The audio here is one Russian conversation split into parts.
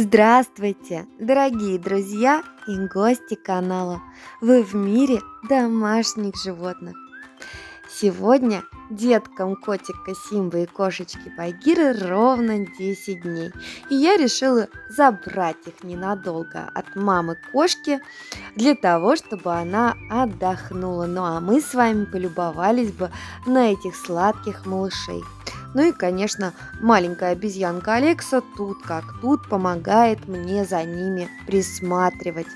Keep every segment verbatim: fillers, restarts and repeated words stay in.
Здравствуйте, дорогие друзья и гости канала «Вы в мире домашних животных». Сегодня деткам котика Симбы и кошечки Багиры ровно десять дней. И я решила забрать их ненадолго от мамы кошки, для того, чтобы она отдохнула. Ну а мы с вами полюбовались бы на этих сладких малышей. Ну и, конечно, маленькая обезьянка Алекса тут как тут помогает мне за ними присматривать.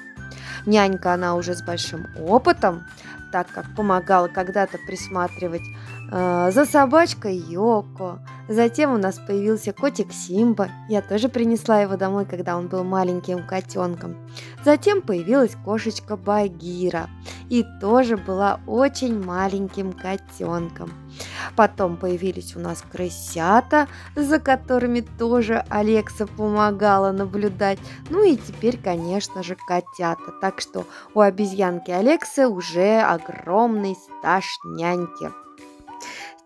Нянька она уже с большим опытом, так как помогала когда-то присматривать э, за собачкой Йоко. Затем у нас появился котик Симба. Я тоже принесла его домой, когда он был маленьким котенком. Затем появилась кошечка Багира. И тоже была очень маленьким котенком. Потом появились у нас крысята, за которыми тоже Алекса помогала наблюдать. Ну и теперь, конечно же, котята. Так что у обезьянки Алексы уже огромный стаж няньки.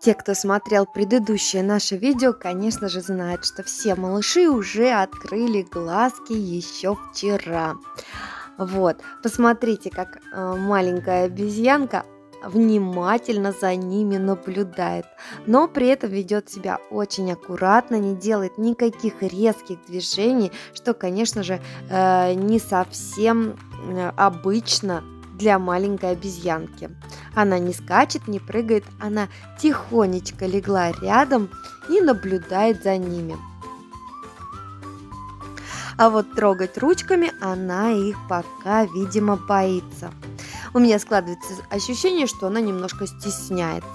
Те, кто смотрел предыдущее наше видео, конечно же, знают, что все малыши уже открыли глазки еще вчера. Вот, посмотрите, как маленькая обезьянка внимательно за ними наблюдает, но при этом ведет себя очень аккуратно, не делает никаких резких движений, что, конечно же, не совсем обычно для маленькой обезьянки. Она не скачет, не прыгает, она тихонечко легла рядом и наблюдает за ними. А вот трогать ручками она их пока, видимо, боится. У меня складывается ощущение, что она немножко стесняется.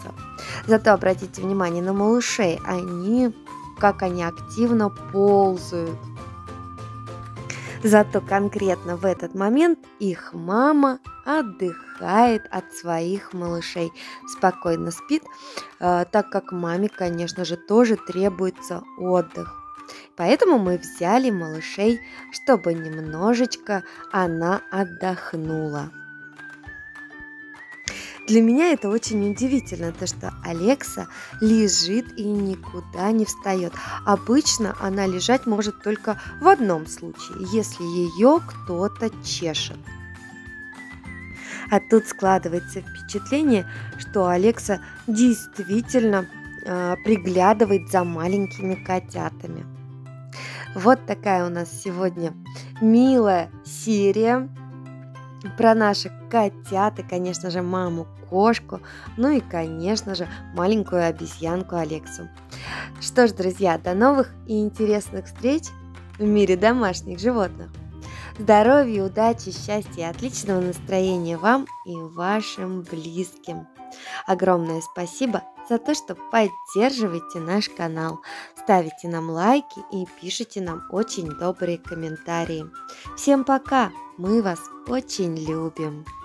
Зато обратите внимание на малышей, они, как они активно ползают. Зато конкретно в этот момент их мама отдыхает от своих малышей, спокойно спит, так как маме, конечно же, тоже требуется отдых. Поэтому мы взяли малышей, чтобы немножечко она отдохнула. Для меня это очень удивительно, то что Алекса лежит и никуда не встает. Обычно она лежать может только в одном случае, если ее кто-то чешет. А тут складывается впечатление, что Алекса действительно э, приглядывает за маленькими котятами. Вот такая у нас сегодня милая серия про наших котят и, конечно же, маму кошку, ну и, конечно же, маленькую обезьянку Алексу. Что ж, друзья, до новых и интересных встреч в мире домашних животных. Здоровья, удачи, счастья и отличного настроения вам и вашим близким. Огромное спасибо за то, что поддерживаете наш канал, ставите нам лайки и пишите нам очень добрые комментарии. Всем пока! Мы вас очень любим!